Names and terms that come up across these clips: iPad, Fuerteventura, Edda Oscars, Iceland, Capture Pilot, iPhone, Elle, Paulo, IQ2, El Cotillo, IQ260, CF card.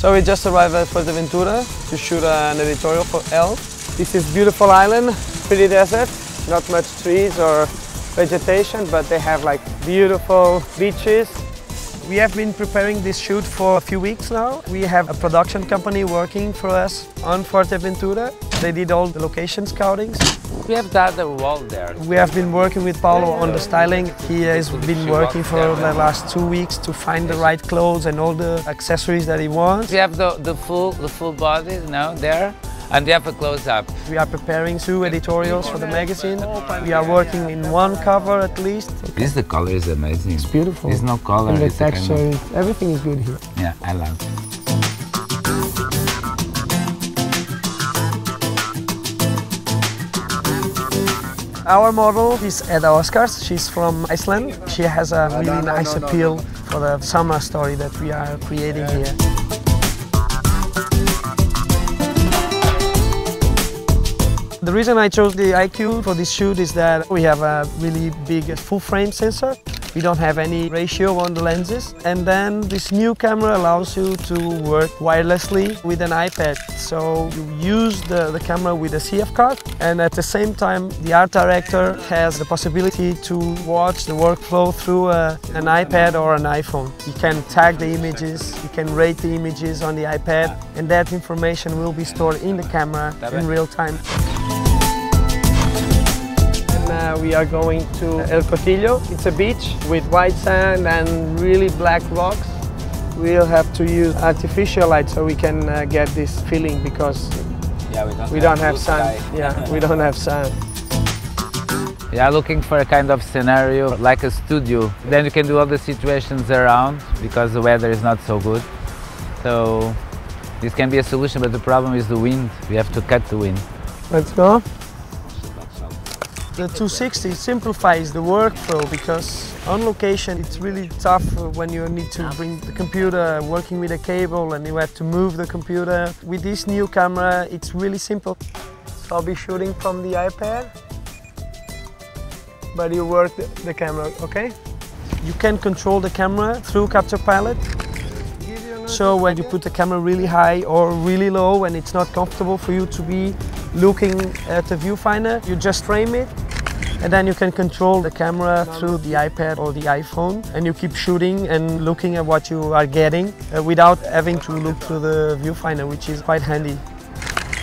So we just arrived at Fuerteventura to shoot an editorial for Elle. This is beautiful island, pretty desert, not much trees or vegetation, but they have like beautiful beaches. We have been preparing this shoot for a few weeks now. We have a production company working for us on Fuerteventura. They did all the location scoutings. We have done a wall there. We have been working with Paulo on the styling. He has been working for the last 2 weeks to find the right clothes and all the accessories that he wants. We have the full body now there. And they have a close-up. We are preparing 2 editorials for the magazine. We are working in one cover at least. This, the color is amazing. It's beautiful. There's no color. And the texture, kind of... everything is good here. Yeah, I love it. Our model is Edda Oscars. She's from Iceland. She has a really nice appeal for the summer story that we are creating here. The reason I chose the IQ for this shoot is that we have a really big full-frame sensor. We don't have any ratio on the lenses. And then this new camera allows you to work wirelessly with an iPad. So you use the camera with a CF card, and at the same time the art director has the possibility to watch the workflow through an iPad or an iPhone. You can tag the images, you can rate the images on the iPad, and that information will be stored in the camera in real time. We are going to El Cotillo. It's a beach with white sand and really black rocks. We'll have to use artificial light so we can get this feeling, because we don't have sun. Yeah, we don't have sun. Yeah, looking for a kind of scenario like a studio. Then you can do all the situations around, because the weather is not so good. So this can be a solution, but the problem is the wind. We have to cut the wind. Let's go. The 260 simplifies the workflow, because on location it's really tough when you need to bring the computer, working with a cable, and you have to move the computer. With this new camera it's really simple. So I'll be shooting from the iPad, but you work the camera, okay? You can control the camera through Capture Pilot. So when you put the camera really high or really low and it's not comfortable for you to be looking at the viewfinder, you just frame it, and then you can control the camera through the iPad or the iPhone, and you keep shooting and looking at what you are getting without having to look through the viewfinder, which is quite handy.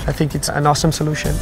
I think it's an awesome solution.